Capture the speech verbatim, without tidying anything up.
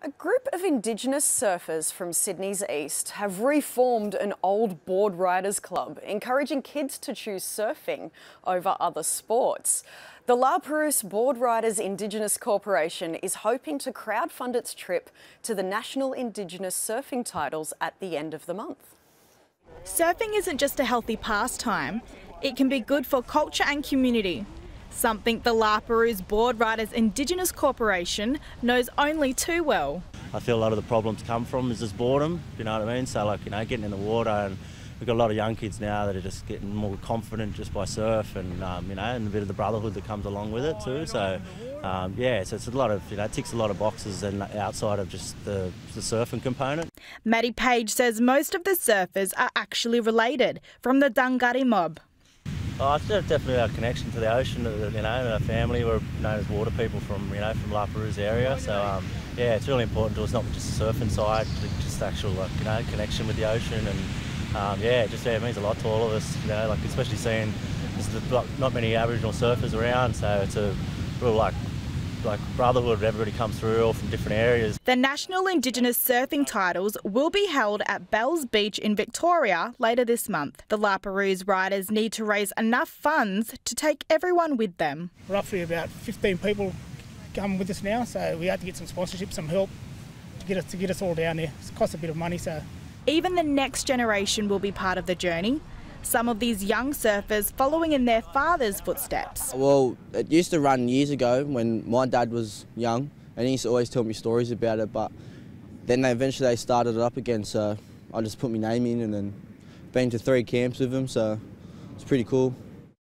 A group of Indigenous surfers from Sydney's east have reformed an old board riders club, encouraging kids to choose surfing over other sports. The La Perouse Board Riders Indigenous Corporation is hoping to crowdfund its trip to the National Indigenous Surfing Titles at the end of the month. Surfing isn't just a healthy pastime, it can be good for culture and community. Something the La Perouse Board Riders Indigenous Corporation knows only too well. I feel a lot of the problems come from is this boredom, you know what I mean? So like, you know, getting in the water, and we've got a lot of young kids now that are just getting more confident just by surf and, um, you know, and a bit of the brotherhood that comes along with it too. So, um, yeah, so it's a lot of, you know, it ticks a lot of boxes and outside of just the, the surfing component. Matty Page says most of the surfers are actually related from the Dangari mob. Oh, it's definitely our connection to the ocean, you know, and our family. We're known as water people from, you know, from La Perouse area. So, um, yeah, it's really important to us, not just the surfing side, but just actual, like, you know, connection with the ocean. And, um, yeah, it just yeah, it means a lot to all of us, you know, like, especially seeing there's not many Aboriginal surfers around. So it's a real, like, like brotherhood. Everybody comes through, all from different areas. The National Indigenous Surfing Titles will be held at Bells Beach in Victoria later this month. The La Perouse riders need to raise enough funds to take everyone with them. Roughly about fifteen people come with us now, so we had to get some sponsorship, some help to get us to get us all down there. It costs a bit of money, so even the next generation will be part of the journey. Some of these young surfers following in their father's footsteps. Well, it used to run years ago when my dad was young, and he used to always tell me stories about it, but then they eventually they started it up again, so I just put my name in and then been to three camps with him, so it's pretty cool.